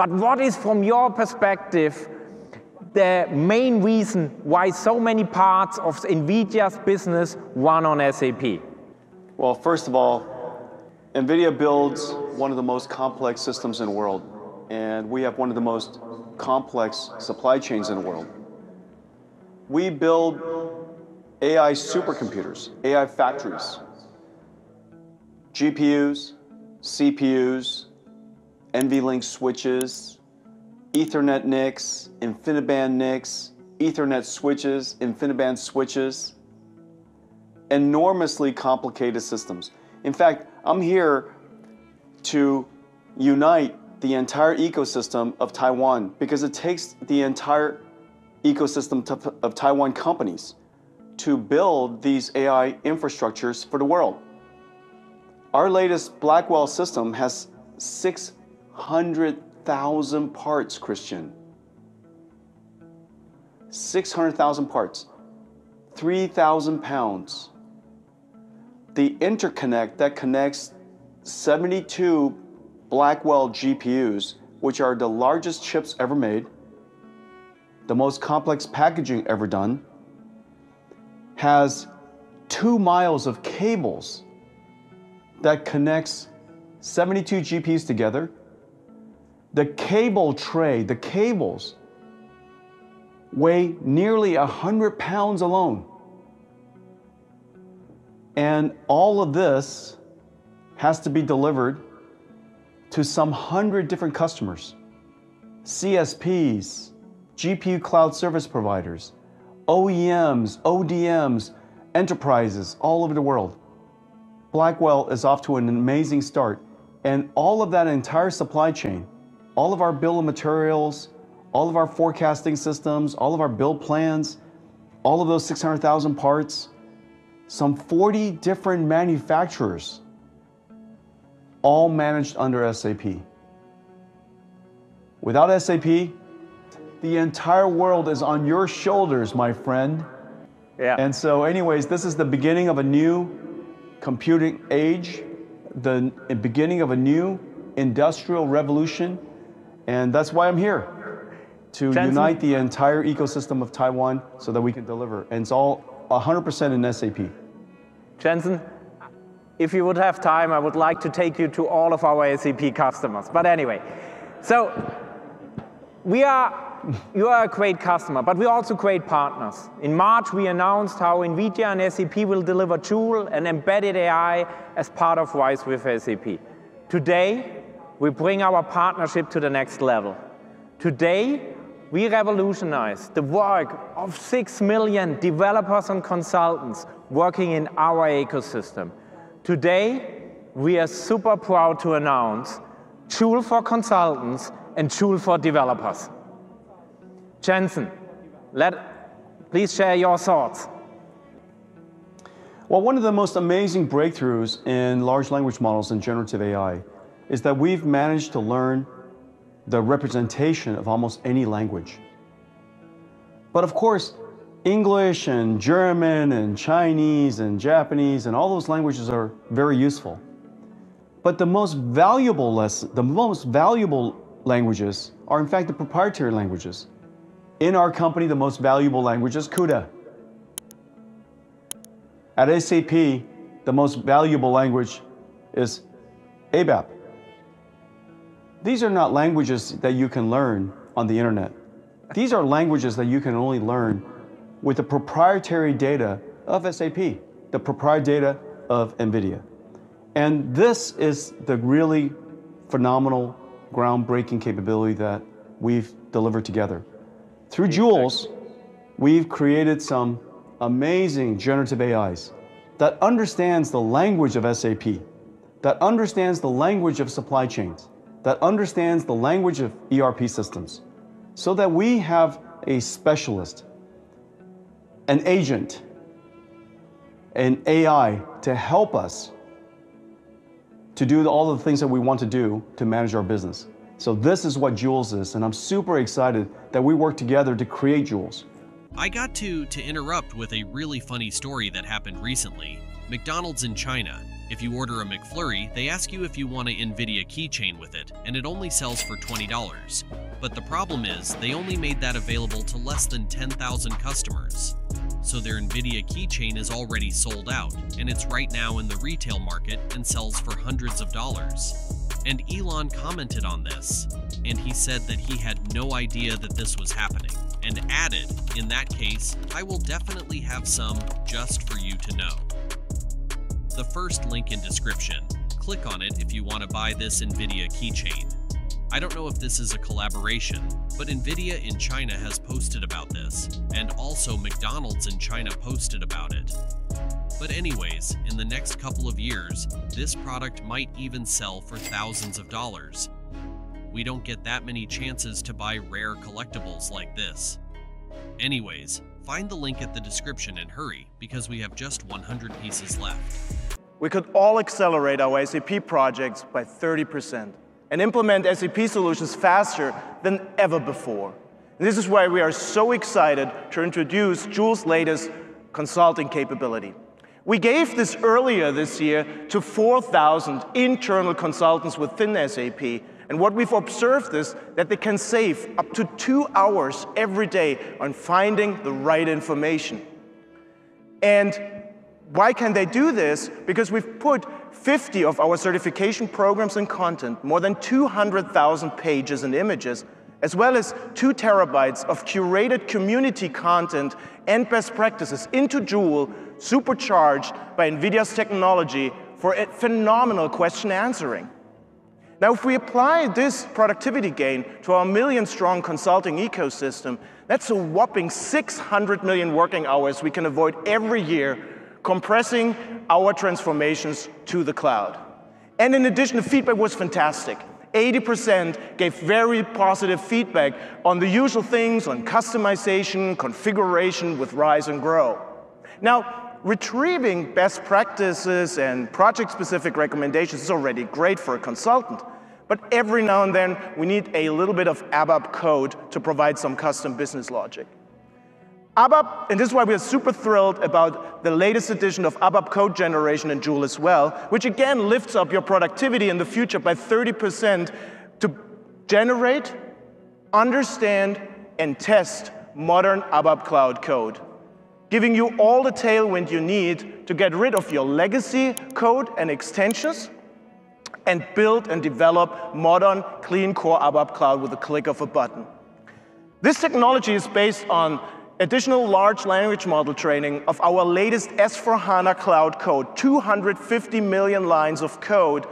But what is, from your perspective, the main reason why so many parts of NVIDIA's business run on SAP? Well, first of all, NVIDIA builds one of the most complex systems in the world, and we have one of the most complex supply chains in the world. We build AI supercomputers, AI factories, GPUs, CPUs, NVLink switches, Ethernet NICs, Ethernet switches, InfiniBand switches, enormously complicated systems. In fact, I'm here to unite the entire ecosystem of Taiwan, because it takes the entire ecosystem of Taiwan companies to build these AI infrastructures for the world. Our latest Blackwell system has 600,000 parts, Christian. 600,000 parts, 3,000 pounds. The interconnect that connects 72 Blackwell GPUs, which are the largest chips ever made, the most complex packaging ever done, has 2 miles of cables that connects 72 GPUs together. The cable tray, the cables, weigh nearly 100 pounds alone. And all of this has to be delivered to some 100 different customers, CSPs, GPU cloud service providers, OEMs, ODMs, enterprises all over the world. Blackwell is off to an amazing start, and all of that entire supply chain, all of our bill of materials, all of our forecasting systems, all of our build plans, all of those 600,000 parts, some 40 different manufacturers, all managed under SAP. Without SAP, the entire world is on your shoulders, my friend. Yeah. And so anyways, this is the beginning of a new computing age, the beginning of a new industrial revolution, and that's why I'm here, to unite the entire ecosystem of Taiwan so that we can deliver, and it's all 100% in SAP. Jensen, if you would have time, I would like to take you to all of our SAP customers, but anyway. So you are a great customer, but we're also great partners. In March, we announced how NVIDIA and SAP will deliver Joule and embedded AI as part of Rise with SAP. Today, we bring our partnership to the next level. Today, we revolutionize the work of 6 million developers and consultants working in our ecosystem. Today, we are super proud to announce Joule for consultants and Joule for developers. Jensen, please share your thoughts. Well, one of the most amazing breakthroughs in large language models and generative AI is that we've managed to learn the representation of almost any language. But of course, English and German and Chinese and Japanese and all those languages are very useful. But the most valuable languages are in fact the proprietary languages. In our company, the most valuable language is CUDA. At SAP, the most valuable language is ABAP. These are not languages that you can learn on the internet. These are languages that you can only learn with the proprietary data of SAP, the proprietary data of NVIDIA. And this is the really phenomenal, groundbreaking capability that we've delivered together. Through Joules, we've created some amazing generative AIs that understands the language of SAP, that understands the language of supply chains, that understands the language of ERP systems, so that we have a specialist, an agent, an AI to help us to do all the things that we want to do to manage our business. So this is what Joules is, and I'm super excited that we work together to create Joules. I got to interrupt with a really funny story that happened recently. McDonald's in China If you order a McFlurry, they ask you if you want an NVIDIA keychain with it, and it only sells for $20. But the problem is, they only made that available to less than 10,000 customers. So their NVIDIA keychain is already sold out, and it's right now in the retail market and sells for hundreds of dollars. And Elon commented on this, and he said that he had no idea that this was happening, and added, "In that case, I will definitely have some, just for you to know." The first link in description. Click on it if you want to buy this NVIDIA keychain. I don't know if this is a collaboration, but NVIDIA in China has posted about this, and also McDonald's in China posted about it. But anyways, in the next couple of years, this product might even sell for thousands of dollars. We don't get that many chances to buy rare collectibles like this. Anyways, find the link at the description and hurry, because we have just 100 pieces left. We could all accelerate our SAP projects by 30% and implement SAP solutions faster than ever before. And this is why we are so excited to introduce Joule's latest consulting capability. We gave this earlier this year to 4,000 internal consultants within SAP. And what we've observed is that they can save up to 2 hours every day on finding the right information. And why can they do this? Because we've put 50 of our certification programs and content, more than 200,000 pages and images, as well as 2 terabytes of curated community content and best practices into Joule, supercharged by NVIDIA's technology for a phenomenal question answering. Now, if we apply this productivity gain to our million-strong consulting ecosystem, that's a whopping 600 million working hours we can avoid every year, compressing our transformations to the cloud. And in addition, the feedback was fantastic. 80% gave very positive feedback on the usual things, on customization, configuration with Rise and Grow. Now, retrieving best practices and project-specific recommendations is already great for a consultant, but every now and then we need a little bit of ABAP code to provide some custom business logic. ABAP, and this is why we are super thrilled about the latest edition of ABAP code generation in Joule as well, which again lifts up your productivity in the future by 30% to generate, understand, and test modern ABAP cloud code, giving you all the tailwind you need to get rid of your legacy code and extensions and build and develop modern, clean core ABAP cloud with a click of a button. This technology is based on additional large language model training of our latest S/4HANA cloud code, 250 million lines of code,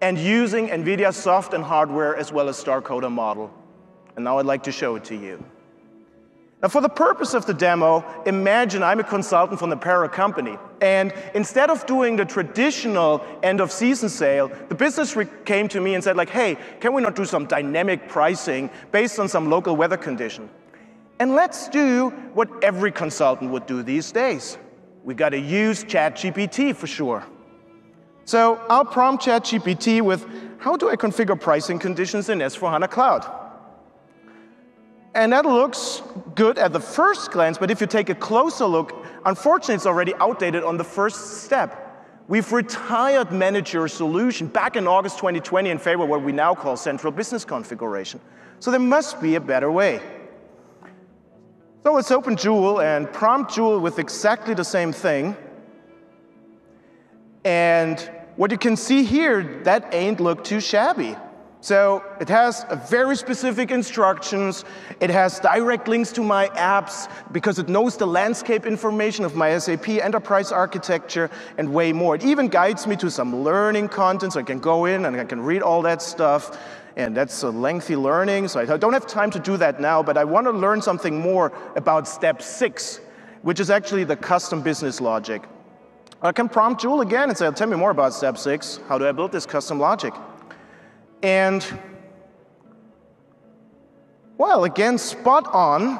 and using NVIDIA soft and hardware as well as StarCoder model. And now I'd like to show it to you. Now, for the purpose of the demo, imagine I'm a consultant from the parent company, and instead of doing the traditional end-of-season sale, the business came to me and said, like, "Hey, can we not do some dynamic pricing based on some local weather condition? And let's do what every consultant would do these days. We got to use ChatGPT for sure." So I'll prompt ChatGPT with, "How do I configure pricing conditions in S/4HANA Cloud?" And that looks good at the first glance, but if you take a closer look, unfortunately, it's already outdated on the first step. We've retired Manage Your Solution back in August 2020 in favor of what we now call central business configuration. So there must be a better way. So let's open Joule and prompt Joule with exactly the same thing. And what you can see here, that ain't look too shabby. So it has very specific instructions. It has direct links to my apps because it knows the landscape information of my SAP enterprise architecture and way more. It even guides me to some learning content, so I can go in and I can read all that stuff. And that's a lengthy learning, so I don't have time to do that now, but I want to learn something more about step 6, which is actually the custom business logic. I can prompt Joule again and say, "Tell me more about step 6. How do I build this custom logic?" And, well, again, spot on.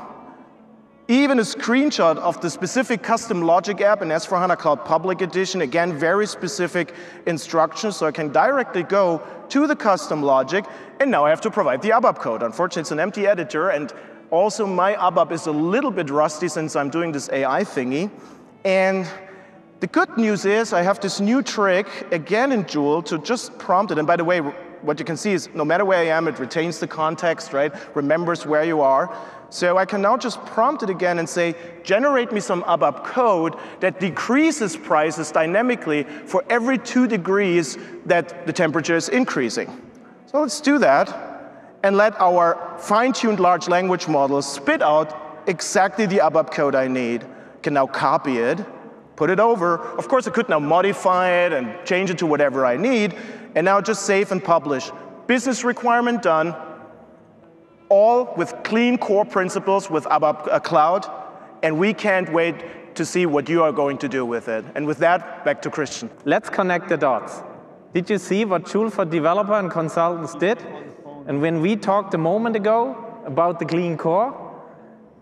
Even a screenshot of the specific custom logic app in S/4HANA Cloud Public Edition. Again, very specific instructions, so I can directly go to the custom logic, and now I have to provide the ABAP code. Unfortunately, it's an empty editor, and also my ABAP is a little bit rusty since I'm doing this AI thingy. And The good news is I have this new trick, again in Joule, to just prompt it. And by the way, what you can see is no matter where I am, it retains the context, right? Remembers where you are. So I can now just prompt it again and say, generate me some ABAP code that decreases prices dynamically for every 2 degrees that the temperature is increasing. So let's do that and let our fine-tuned large language model spit out exactly the ABAP code I need. I can now copy it, put it over. Of course, I could now modify it and change it to whatever I need, and now just save and publish. Business requirement done, all with clean core principles with ABAP Cloud, and we can't wait to see what you are going to do with it. And with that, back to Christian. Let's connect the dots. Did you see what Joule for Developer and Consultants did? And when we talked a moment ago about the clean core,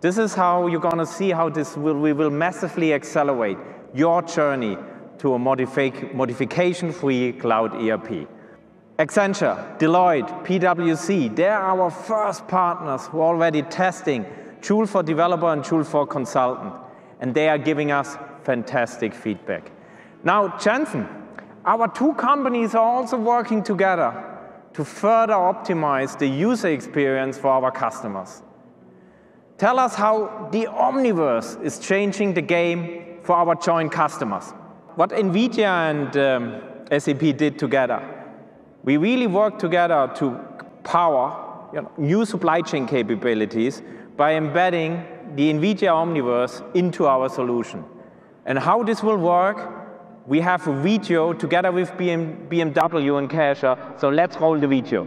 this is how you're going to see how this we will massively accelerate your journey to a modification-free cloud ERP. Accenture, Deloitte, PwC, they're our first partners who are already testing Joule for Developer and Joule for Consultant, and they are giving us fantastic feedback. Now, Jensen, our two companies are also working together to further optimize the user experience for our customers. Tell us how the Omniverse is changing the game for our joint customers. What NVIDIA and SAP did together, we really worked together to power new supply chain capabilities by embedding the NVIDIA Omniverse into our solution. And how this will work, we have a video together with BMW and Kaeser, so let's roll the video.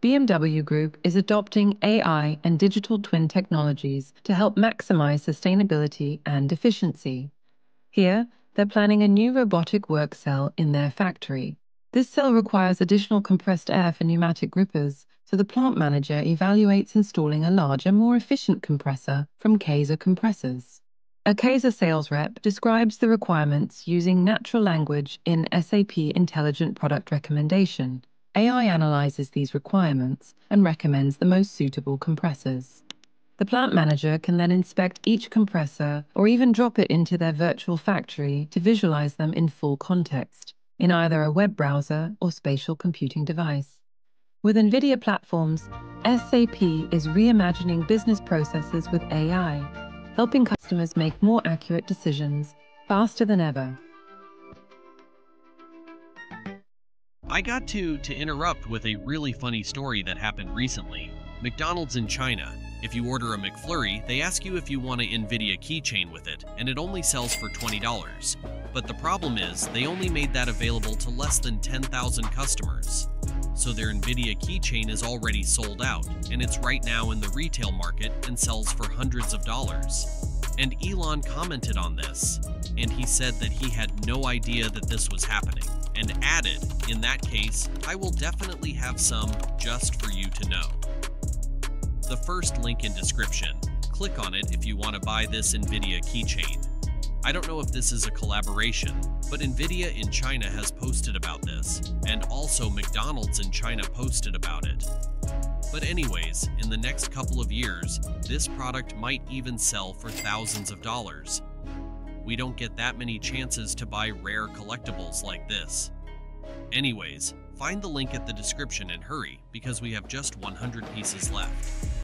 BMW Group is adopting AI and digital twin technologies to help maximize sustainability and efficiency. Here, they're planning a new robotic work cell in their factory. This cell requires additional compressed air for pneumatic grippers, so the plant manager evaluates installing a larger, more efficient compressor from Kaeser compressors. A Kaeser sales rep describes the requirements using natural language in SAP Intelligent Product Recommendation. AI analyzes these requirements and recommends the most suitable compressors. The plant manager can then inspect each compressor or even drop it into their virtual factory to visualize them in full context, in either a web browser or spatial computing device. With NVIDIA platforms, SAP is reimagining business processes with AI, helping customers make more accurate decisions faster than ever. I got to interrupt with a really funny story that happened recently. McDonald's in China. If you order a McFlurry, they ask you if you want an NVIDIA keychain with it, and it only sells for $20. But the problem is, they only made that available to less than 10,000 customers. So their NVIDIA keychain is already sold out, and it's right now in the retail market and sells for hundreds of dollars. And Elon commented on this, and he said that he had no idea that this was happening, and added, in that case, I will definitely have some just for you to know. The first link in description. Click on it if you want to buy this NVIDIA keychain. I don't know if this is a collaboration, but NVIDIA in China has posted about this, and also McDonald's in China posted about it. But anyways, in the next couple of years, this product might even sell for thousands of dollars. We don't get that many chances to buy rare collectibles like this. Anyways, find the link at the description and hurry, because we have just 100 pieces left.